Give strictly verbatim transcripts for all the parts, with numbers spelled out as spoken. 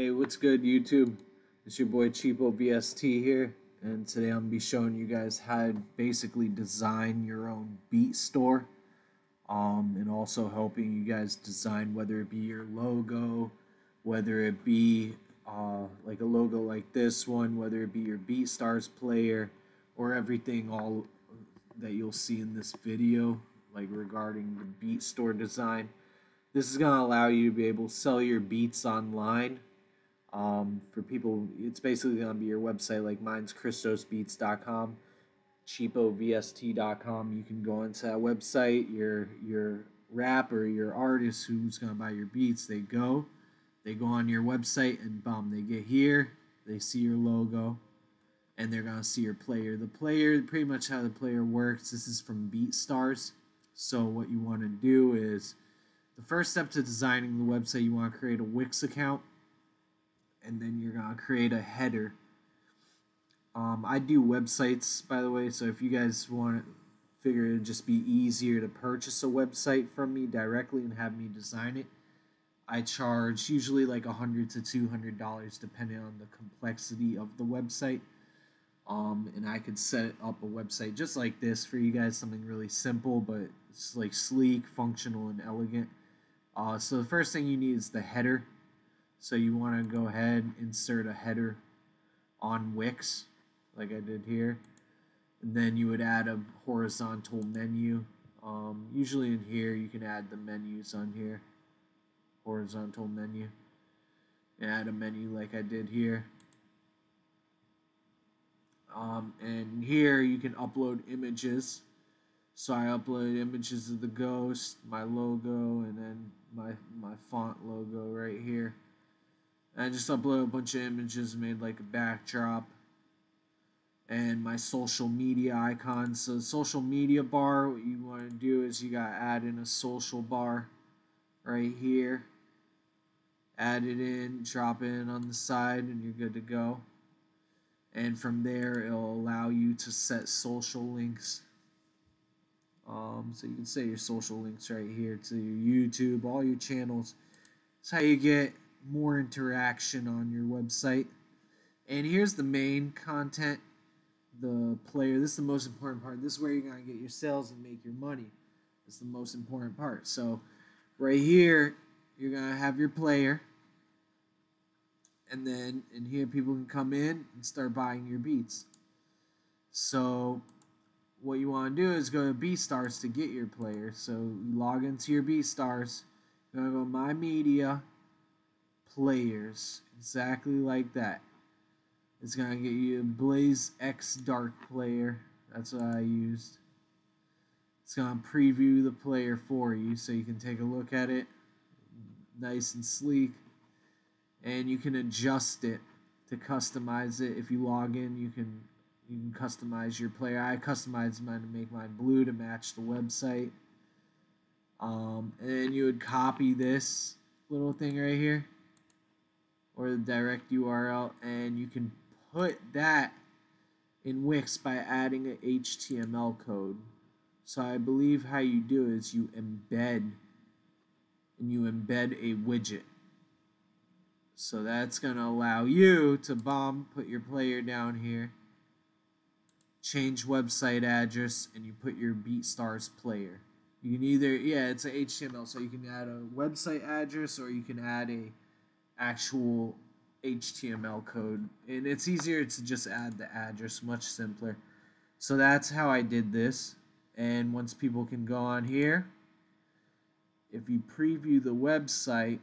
Hey, what's good YouTube? It's your boy CheapoVST here, and today I'm gonna be showing you guys how to basically design your own beat store, um, and also helping you guys design, whether it be your logo, whether it be uh, like a logo like this one, whether it be your BeatStars player, or everything all that you'll see in this video, like regarding the beat store design. This is going to allow you to be able to sell your beats online. Um, for people, it's basically going to be your website, like mine's Kristos Beatz dot com, Cheapo V S T dot com. You can go into that website, your your rapper, your artist who's going to buy your beats, they go. They go on your website and boom, they get here, they see your logo, and they're going to see your player. The player, pretty much how the player works, this is from BeatStars. So what you want to do is, the first step to designing the website, you want to create a Wix account, and then you're going to create a header. Um, I do websites, by the way, so if you guys want to figure it would just be easier to purchase a website from me directly and have me design it, I charge usually like one hundred to two hundred dollars depending on the complexity of the website. Um, and I could set up a website just like this for you guys, something really simple, but it's like sleek, functional, and elegant. Uh, so the first thing you need is the header. So you want to go ahead and insert a header on Wix, like I did here. And then you would add a horizontal menu. Um, usually in here, you can add the menus on here. Horizontal menu. And add a menu like I did here. Um, and here you can upload images. So I uploaded images of the ghost, my logo, and then my my font logo right here. And I just uploaded a bunch of images, made like a backdrop, and my social media icons. So the social media bar, what you want to do is you gotta add in a social bar right here. Add it in, drop in on the side, and you're good to go. And from there, it'll allow you to set social links. Um, so you can set your social links right here to your YouTube, all your channels. That's how you get more interaction on your website. And here's the main content, the player. This is the most important part. This is where you're going to get your sales and make your money. It's the most important part. So right here, you're going to have your player. And then in here, people can come in and start buying your beats. So what you want to do is go to BeatStars to get your player. So you log into your BeatStars. You're going to go My Media, Players, exactly like that. It's going to get you a Blaze X Dark player. That's what I used. It's going to preview the player for you so you can take a look at it. Nice and sleek. And you can adjust it to customize it. If you log in, you can you can customize your player. I customized mine to make mine blue to match the website. Um, and then you would copy this little thing right here, or the direct U R L, and you can put that in Wix by adding an H T M L code. So I believe how you do is you embed, and you embed a widget. So that's going to allow you to bomb, put your player down here, change website address, and you put your BeatStars player. You can either, yeah, it's an H T M L, so you can add a website address or you can add a actual H T M L code. And it's easier to just add the address, much simpler. So that's how I did this. And once people can go on here, if you preview the website,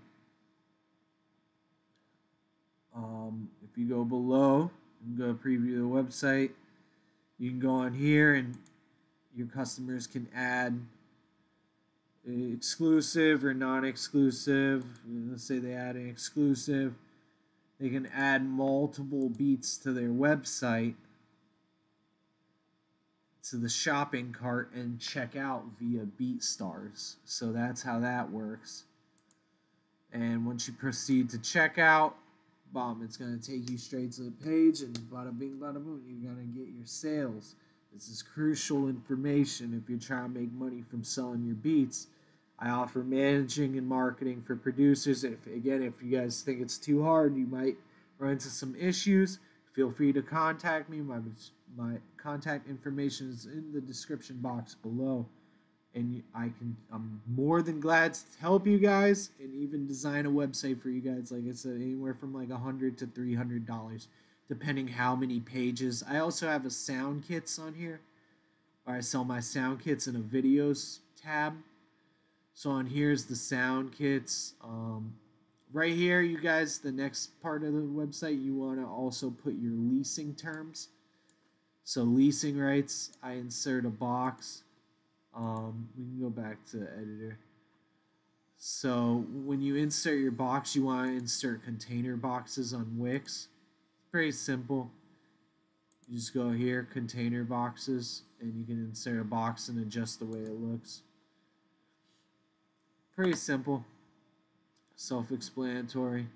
Um, if you go below and go preview the website, you can go on here and your customers can add exclusive or non-exclusive. Let's say they add an exclusive. They can add multiple beats to their website, to the shopping cart, and check out via BeatStars. So that's how that works. And once you proceed to checkout, Bomb, it's going to take you straight to the page, and bada bing, bada boom, you're going to get your sales. This is crucial information if you're trying to make money from selling your beats. I offer managing and marketing for producers. If again, if you guys think it's too hard, you might run into some issues, feel free to contact me. My, my contact information is in the description box below. And I can, I'm more than glad to help you guys and even design a website for you guys. Like I said, anywhere from like one hundred to three hundred dollars, depending how many pages. I also have a sound kits on here, or I sell my sound kits in a videos tab. So on here is the sound kits. Um, right here, you guys, the next part of the website, you want to also put your leasing terms. So leasing rights, I insert a box. Um, we can go back to the editor. So when you insert your box, you want to insert container boxes on Wix. It's pretty simple. You just go here, container boxes, and you can insert a box and adjust the way it looks. Pretty simple, self-explanatory.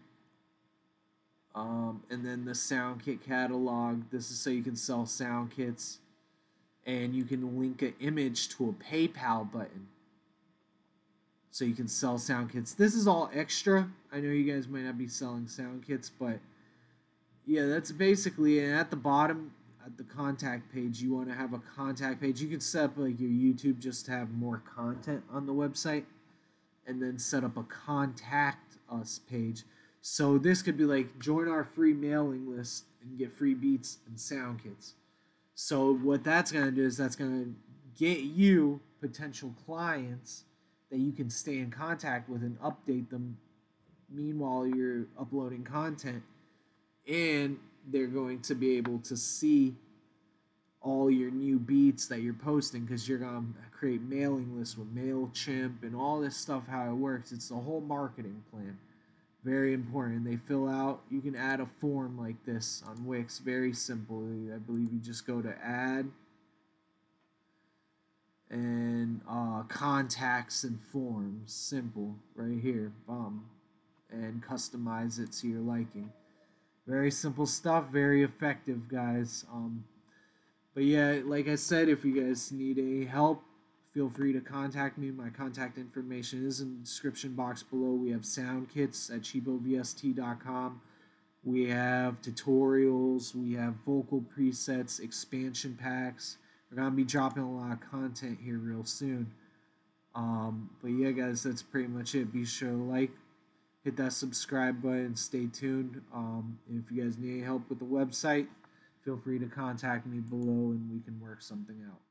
Um, and then the sound kit catalog. This is so you can sell sound kits. And you can link an image to a PayPal button, so you can sell sound kits. This is all extra. I know you guys might not be selling sound kits, but yeah, that's basically it. And at the bottom, at the contact page, you want to have a contact page. You can set up like your YouTube just to have more content on the website, and then set up a contact us page. So this could be like, join our free mailing list and get free beats and sound kits. So what that's going to do is that's going to get you potential clients that you can stay in contact with and update them. Meanwhile, you're uploading content, and they're going to be able to see all your new beats that you're posting, because you're going to create mailing lists with MailChimp and all this stuff, how it works. It's a whole marketing plan. Very important. They fill out, you can add a form like this on Wix. Very simple. I believe you just go to add and uh, contacts and forms. Simple. Right here. Boom. And customize it to your liking. Very simple stuff. Very effective, guys. Um, but yeah, like I said, if you guys need any help, feel free to contact me. My contact information is in the description box below. We have sound kits at Cheapo V S T dot com. We have tutorials. We have vocal presets, expansion packs. We're going to be dropping a lot of content here real soon. Um, but yeah, guys, that's pretty much it. Be sure to like, hit that subscribe button, stay tuned. Um, if you guys need any help with the website, feel free to contact me below and we can work something out.